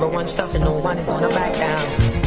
Everyone's tough and no one is gonna back down.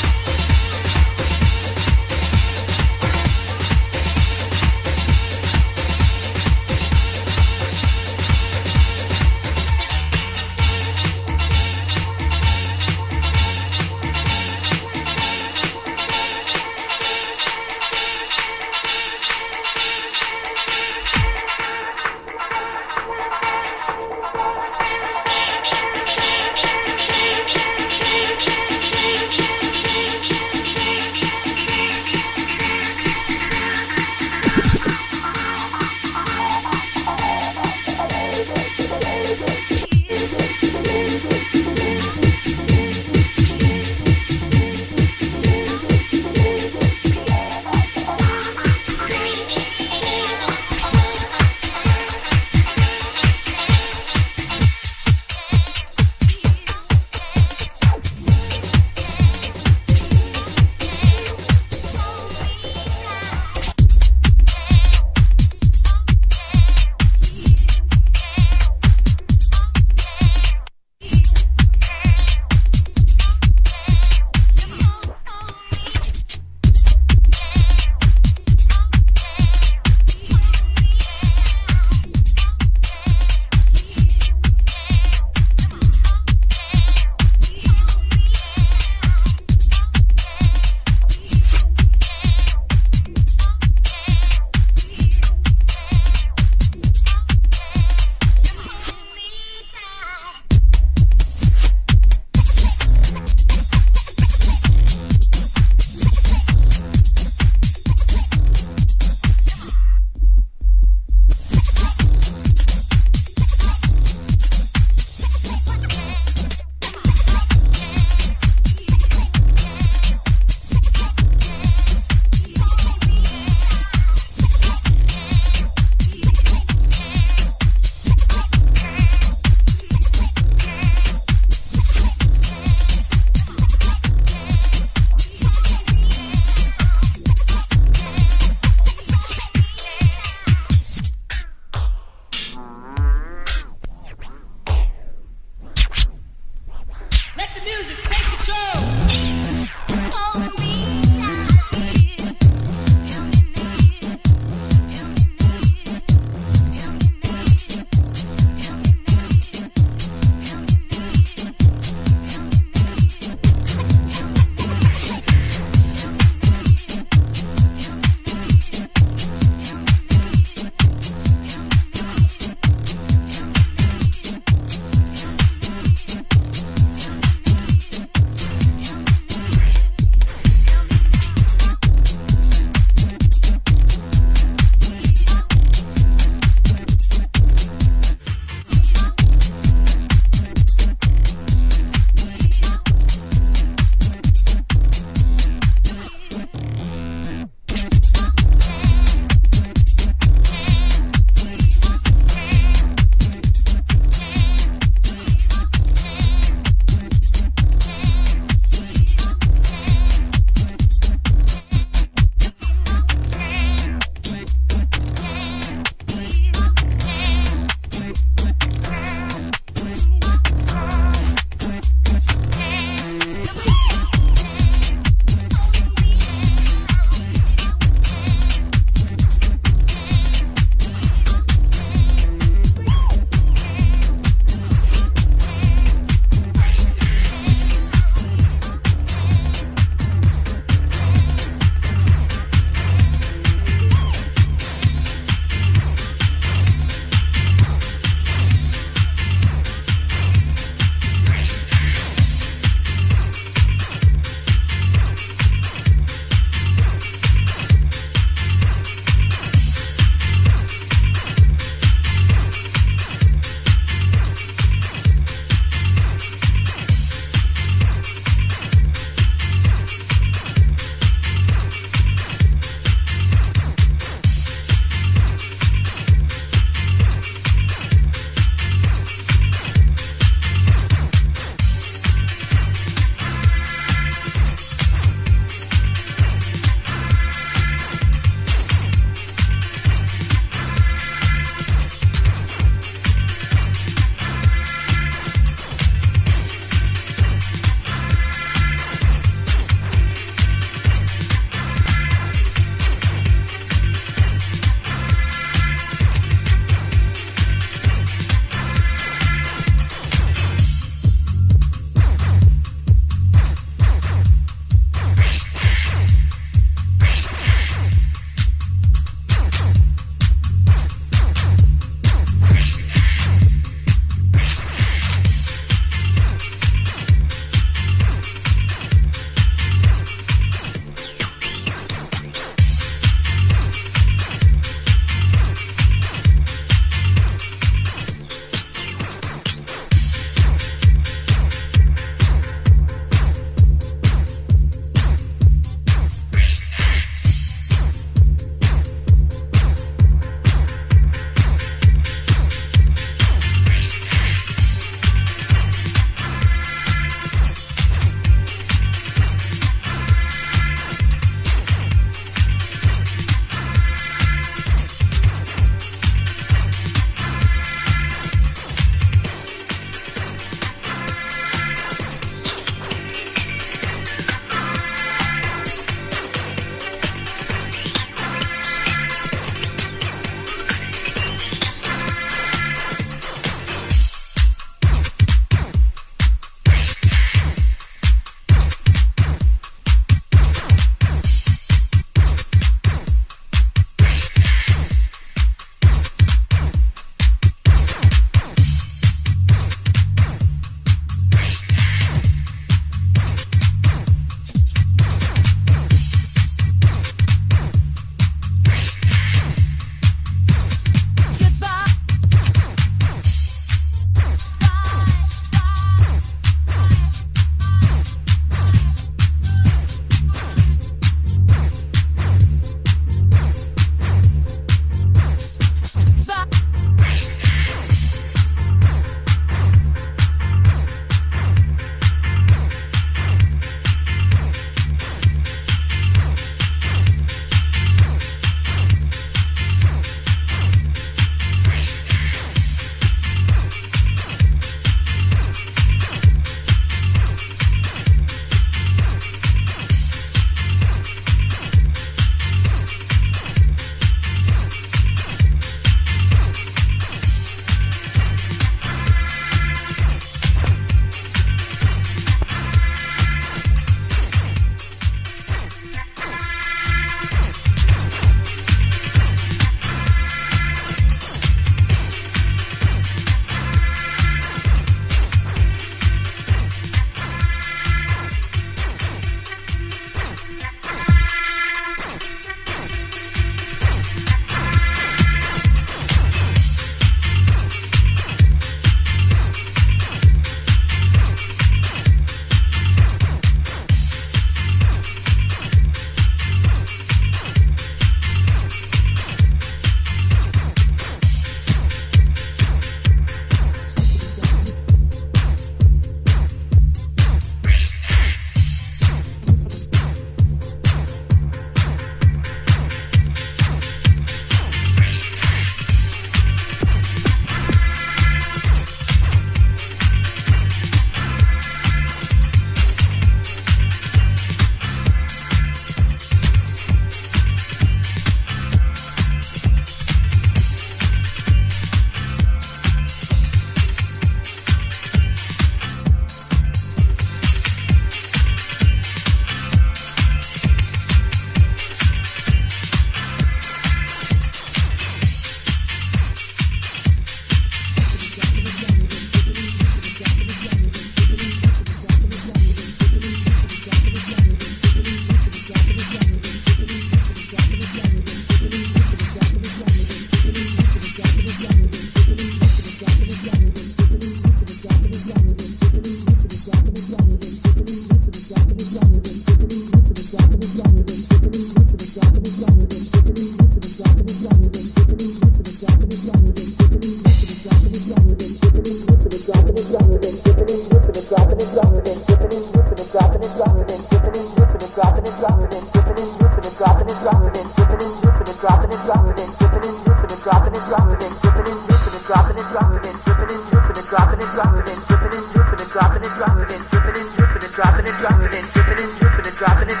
dropping and dripping and dripping and dropping and dropping and dripping and dripping and dropping and dropping and dripping and dripping and dropping and dropping and dripping and dripping and dropping and dropping and dripping and dripping and dropping and dropping and dripping and dripping and dropping and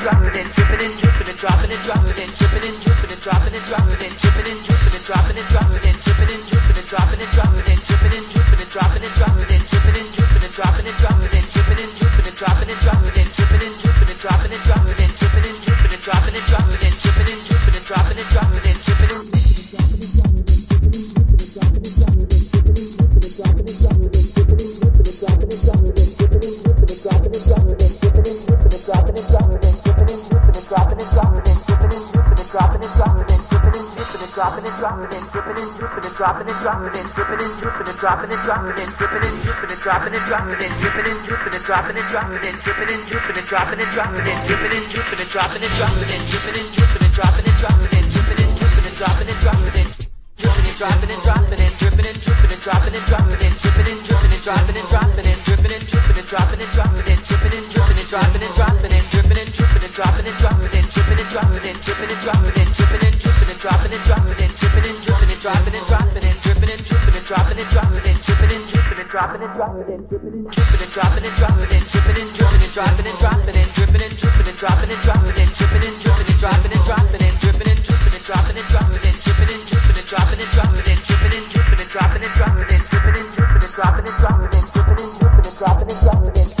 dropping and dripping and dripping and dropping and dropping and dripping and dripping and dropping and dropping and dripping and dripping and dropping and dropping and dripping and dripping and dropping and dropping and dripping and dripping and dropping and dropping and dripping and dripping and dropping and dropping and dripping and dripping and dropping and dropping and dripping and dripping and dropping and dropping and dripping and dripping and dropping and dropping and dripping and dripping dropping and dropping and dripping and dripping and dropping and dropping and dripping and dropping and dropping and dripping and dripping and dropping and dropping and dripping and dripping and dropping and dropping and dripping and dripping and dropping and dropping and dripping and dripping and dropping and dropping and dripping and dripping and dropping and dropping and dripping and dripping and dropping and dropping and dripping and dripping and dropping and dropping and dripping and dripping and dropping and dropping and dripping and dropping and dropping and dripping and dripping and dropping and dropping and dripping and dripping and dropping and dropping and dripping and dripping and dropping and dropping and dripping and dripping and dropping and dropping and dripping and dripping and dropping and dropping and dripping and dropping and dripping and dropping and dripping and dripping dropping and dropping and dripping and dripping and dropping and dropping and dripping and dripping and dropping and dropping and dripping and dripping and dropping and dropping and dripping and dripping and dropping and dropping and dripping and dripping and dropping and dropping and dripping and dripping and dropping and dropping and dripping and dripping and dropping and dropping and dripping and dripping and dropping and dropping and dripping and dripping and dropping and dropping and dripping and dripping and dropping and dropping and dripping and dripping and dropping and dropping and dripping and dripping and dropping and dropping and dripping and dripping and dropping and dropping.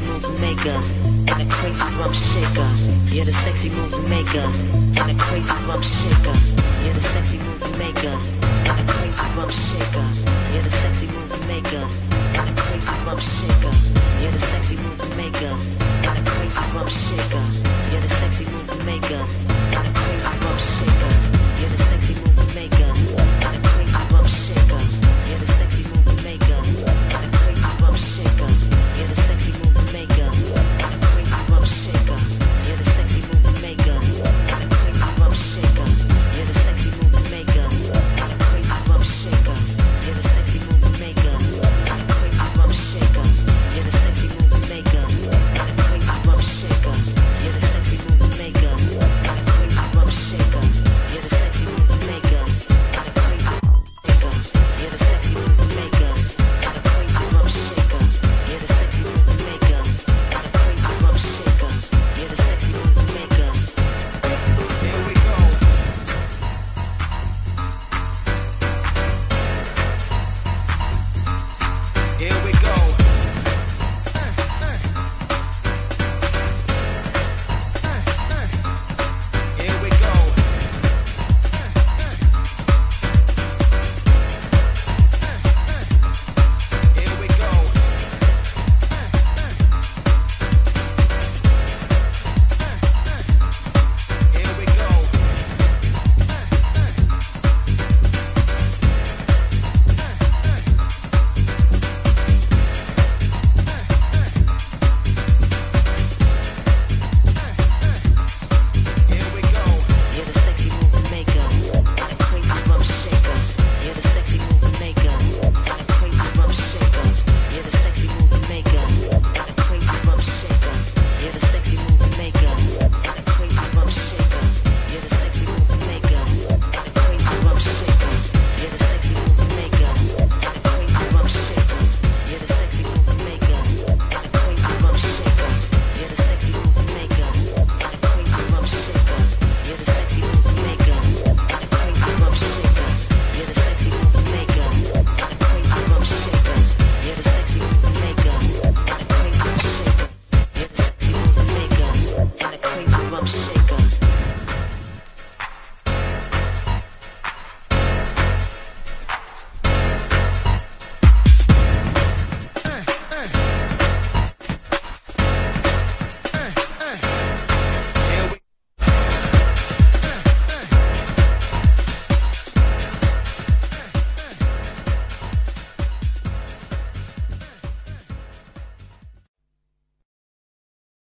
sexy move maker and a crazy rump shaker. You're the sexy move maker and a crazy rump shaker. You're the sexy move maker and a crazy rump shaker. You're the sexy move maker and a crazy rump shaker. You're the sexy move maker and a crazy rump shaker. You're the sexy move maker.